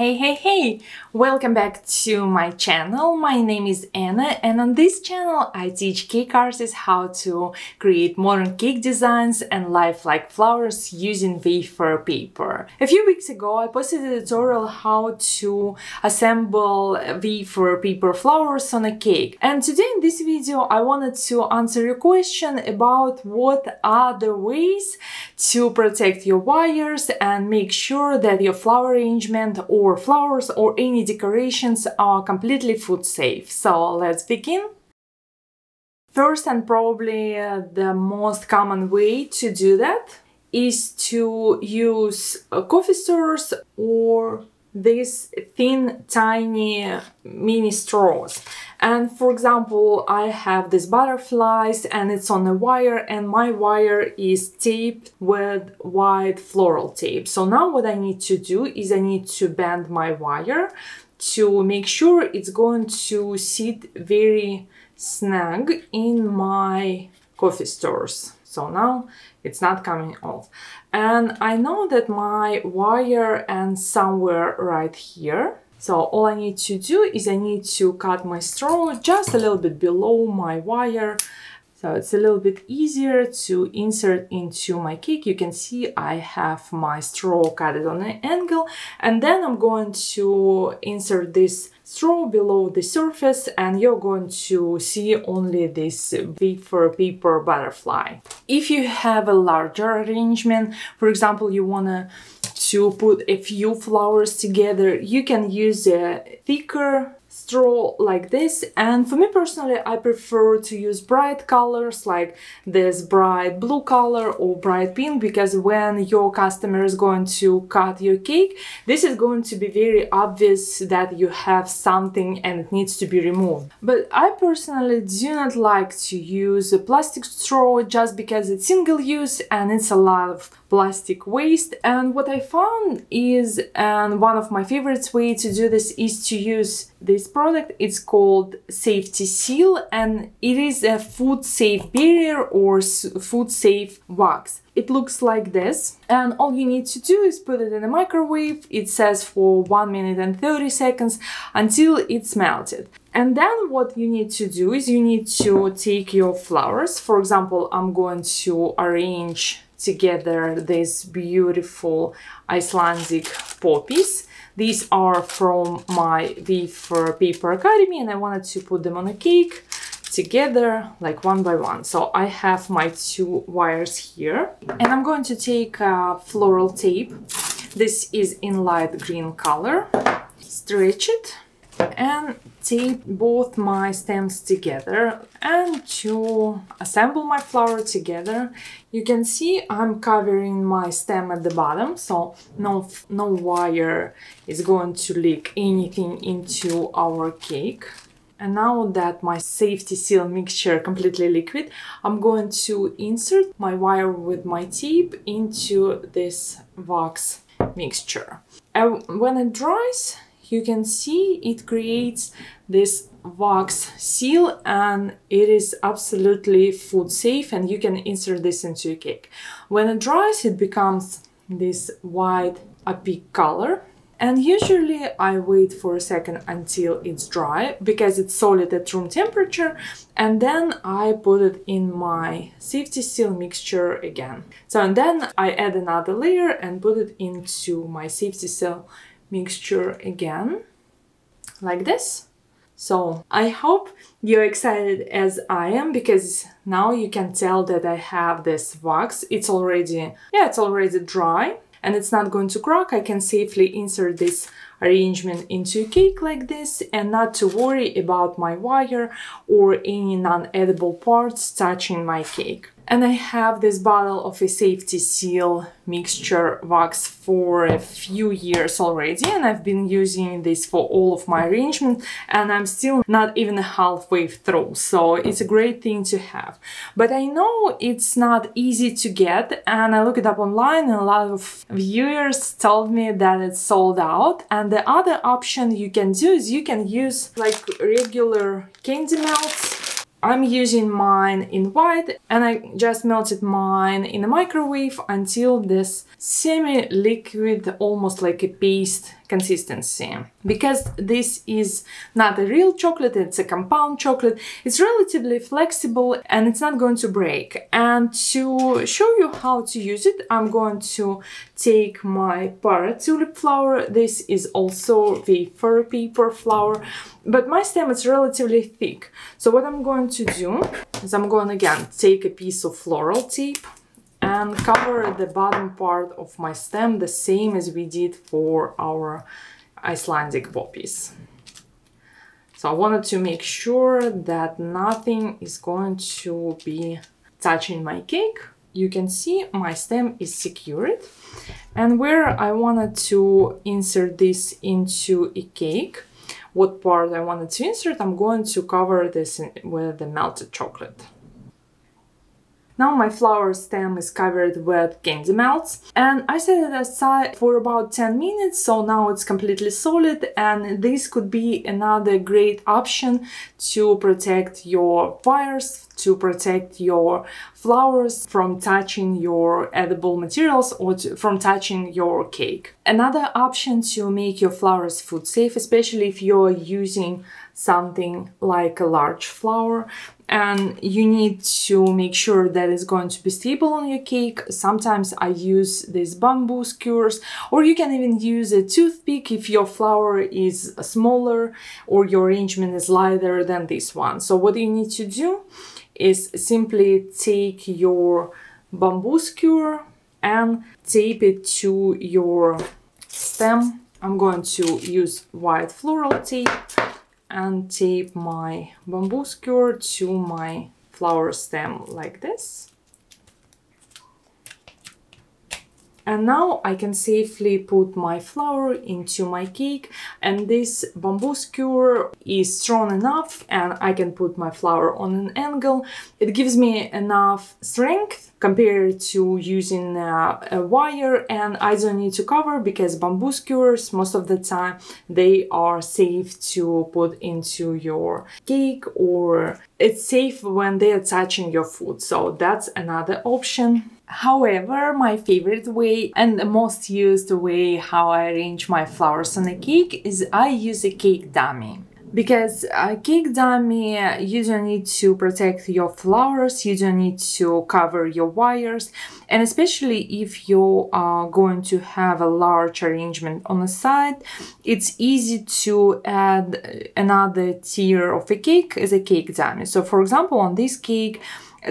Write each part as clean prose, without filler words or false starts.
Hey, hey, hey! Welcome back to my channel. My name is Anna, and on this channel I teach cake artists how to create modern cake designs and lifelike flowers using wafer paper. A few weeks ago I posted a tutorial how to assemble wafer paper flowers on a cake. And today in this video I wanted to answer your question about what are the ways to protect your wires and make sure that your flower arrangement or flowers or any decorations are completely food safe. So let's begin. First, and probably the most common way to do that is to use coffee stirrers or these thin tiny mini straws. And for example, I have these butterflies and it's on a wire, and my wire is taped with white floral tape. So now what I need to do is I need to bend my wire to make sure it's going to sit very snug in my coffee stirrers. So now it's not coming off. And I know that my wire ends somewhere right here. So all I need to do is I need to cut my straw just a little bit below my wire. So it's a little bit easier to insert into my cake. You can see I have my straw cut it on an angle. And then I'm going to insert this straw below the surface, and you're going to see only this wafer paper butterfly. If you have a larger arrangement, for example, you want to put a few flowers together, you can use a thicker straw like this. And for me personally, I prefer to use bright colors like this bright blue color or bright pink, because when your customer is going to cut your cake, this is going to be very obvious that you have something and it needs to be removed. But I personally do not like to use a plastic straw just because it's single use and it's a lot of plastic waste. And what I found is, and one of my favorite ways to do this is to use this product. It's called Safety Seal, and it is a food safe barrier or food safe wax. It looks like this, and all you need to do is put it in a microwave. It says for 1 minute and 30 seconds until it's melted. And then what you need to do is you need to take your flowers. For example, I'm going to arrange together these beautiful Icelandic poppies. These are from my Wafer Paper Academy, and I wanted to put them on a cake together, like one by one. So I have my two wires here, and I'm going to take floral tape. This is in light green color. Stretch it and tape both my stems together. And to assemble my flower together, you can see I'm covering my stem at the bottom, so no wire is going to leak anything into our cake. And now that my Safety Seal mixture is completely liquid, I'm going to insert my wire with my tape into this wax mixture. And when it dries, you can see it creates this wax seal, and it is absolutely food safe, and you can insert this into your cake. When it dries, it becomes this white opaque color. And usually I wait for a second until it's dry, because it's solid at room temperature, and then I put it in my Safety Seal mixture again. So and then I add another layer and put it into my Safety Seal mixture again, like this. So I hope you're excited as I am, because now you can tell that I have this wax. It's already, it's already dry, and it's not going to crack. I can safely insert this arrangement into a cake like this, and not to worry about my wire or any non-edible parts touching my cake. And I have this bottle of a Safety Seal mixture wax for a few years already, and I've been using this for all of my arrangements, and I'm still not even halfway through, so it's a great thing to have. But I know it's not easy to get, and I looked it up online, and a lot of viewers told me that it's sold out. And the other option you can do is you can use like regular candy melts. I'm using mine in white, and I just melted mine in the microwave until this semi-liquid, almost like a paste consistency. Because this is not a real chocolate, it's a compound chocolate, it's relatively flexible and it's not going to break. And to show you how to use it, I'm going to take my Parrot Tulip flour. This is also wafer paper flour, but my stem is relatively thick. So what I'm going to do is I'm going to again take a piece of floral tape and cover the bottom part of my stem the same as we did for our Icelandic poppies. So I wanted to make sure that nothing is going to be touching my cake. You can see my stem is secured, and where I wanted to insert this into a cake, what part I wanted to insert, I'm going to cover this with the melted chocolate. Now my flower stem is covered with candy melts, and I set it aside for about 10 minutes, so now it's completely solid, and this could be another great option to protect your wires, to protect your flowers from touching your edible materials or from touching your cake. Another option to make your flowers food safe, especially if you're using something like a large flower, and you need to make sure that it's going to be stable on your cake. Sometimes I use these bamboo skewers, or you can even use a toothpick if your flower is smaller or your arrangement is lighter than this one. So what you need to do is simply take your bamboo skewer and tape it to your stem. I'm going to use white floral tape and tape my bamboo skewer to my flower stem like this. And now I can safely put my flower into my cake, and this bamboo skewer is strong enough and I can put my flower on an angle. It gives me enough strength compared to using a wire, and I don't need to cover because bamboo skewers most of the time they are safe to put into your cake, or it's safe when they are touching your food, so that's another option. However, my favorite way and the most used way how I arrange my flowers on a cake is I use a cake dummy. Because a cake dummy, you don't need to protect your flowers, you don't need to cover your wires, and especially if you are going to have a large arrangement on the side, it's easy to add another tier of a cake as a cake dummy. So for example, on this cake,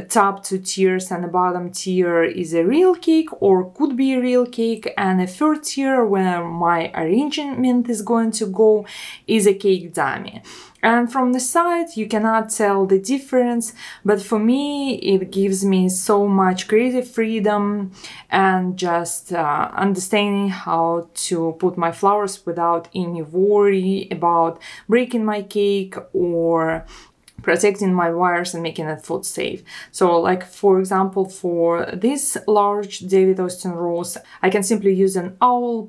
top two tiers and the bottom tier is a real cake or could be a real cake, and a third tier where my arrangement is going to go is a cake dummy. And from the side you cannot tell the difference, but for me it gives me so much creative freedom and just understanding how to put my flowers without any worry about breaking my cake or protecting my wires and making it food safe. So like for example, for this large David Austin rose, I can simply use an owl,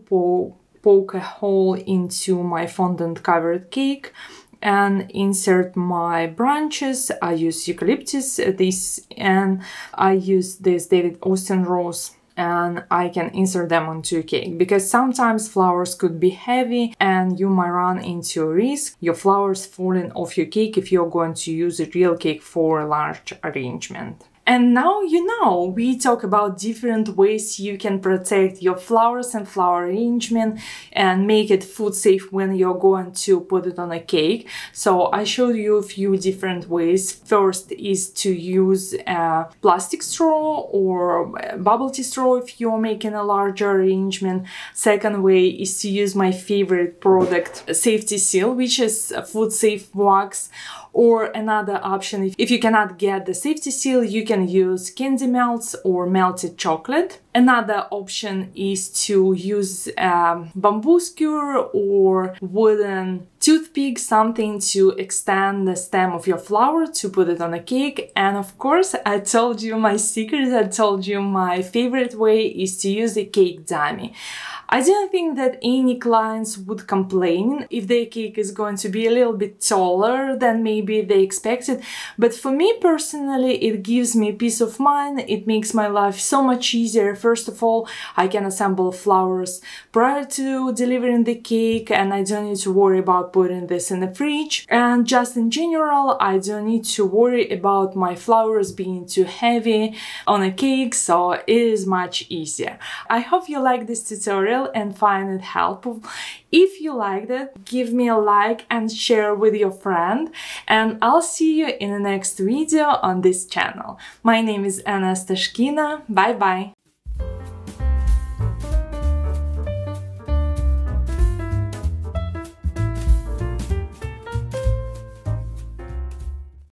poke a hole into my fondant covered cake and insert my branches. I use eucalyptus, this, and I use this David Austin rose, and I can insert them onto a cake, because sometimes flowers could be heavy and you might run into a risk your flowers falling off your cake if you're going to use a real cake for a large arrangement. And now you know, we talk about different ways you can protect your flowers and flower arrangement and make it food safe when you're going to put it on a cake. So I showed you a few different ways. First is to use a plastic straw or bubble tea straw if you're making a larger arrangement. Second way is to use my favorite product, Safety Seal, which is food safe wax. Or another option, if you cannot get the Safety Seal, you can use candy melts or melted chocolate. Another option is to use a bamboo skewer or wooden toothpick, something to extend the stem of your flower to put it on a cake. And of course, I told you my secret, I told you my favorite way is to use a cake dummy. I didn't think that any clients would complain if their cake is going to be a little bit taller than maybe maybe they expected. But for me personally, it gives me peace of mind. It makes my life so much easier. First of all, I can assemble flowers prior to delivering the cake, and I don't need to worry about putting this in the fridge. And just in general, I don't need to worry about my flowers being too heavy on a cake, so it is much easier. I hope you like this tutorial and find it helpful. If you liked it, give me a like and share with your friend, and I'll see you in the next video on this channel. My name is Anna Astashkina. Bye bye!